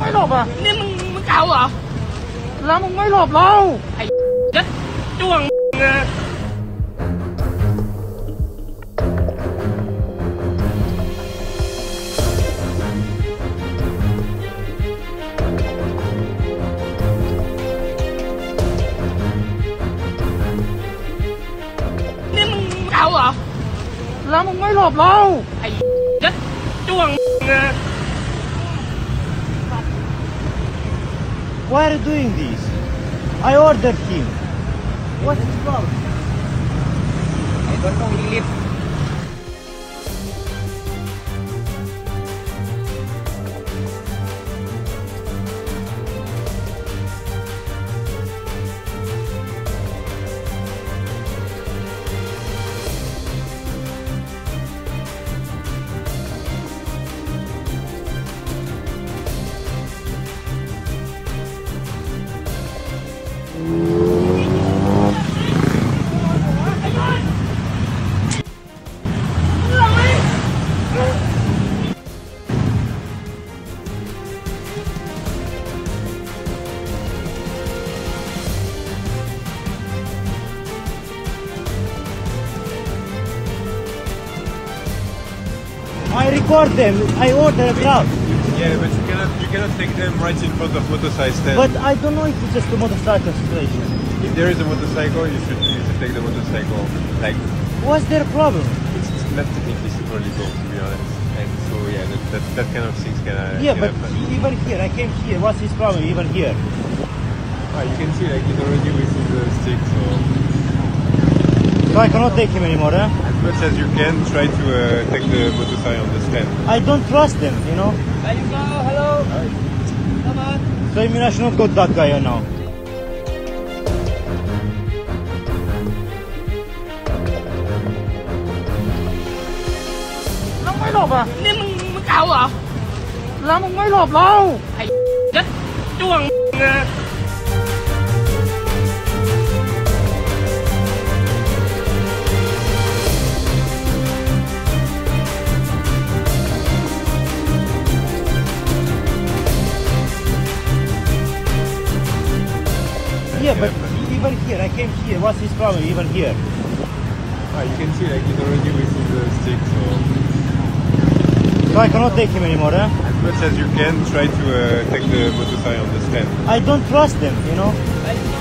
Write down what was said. ไม่หลบอ่ะนี่มึงเก่าเหรอแล้วมึงไม่หลบเราไอ้จ้วงแล้วมึงไม่หลบเราไอ้จ้วงนะ Why are you doing this? I ordered him. What's his problem? I don't know. He left. I record them. I order a crowd. Yeah, but you cannot take them right in front of motorcycle stand. But I don't know if it's just a motorcycle situation. If there is a motorcycle, you should take the motorcycle. Like, what's their problem? It's not technically super legal, to be honest. And so yeah, that kind of things can happen. Yeah, but even here, I came here. What's his problem? Even here. Ah, you can see like he's already with his stick, so I cannot take him anymore, eh? As much as you can, try to take the motorcycle on the stand. I don't trust them, you know. There you go, hello. Come on. So you mean I should not go to that guy or no? Long way lob ah? This you cow ah? Long way lob, low. Hey, just chuang. Yeah, but even here, I came here. What's his problem? Even here. Ah, you can see like he's already with his stick, so I cannot take him anymore, eh? As much as you can, try to take the motorcycle on the stand. I don't trust them, you know.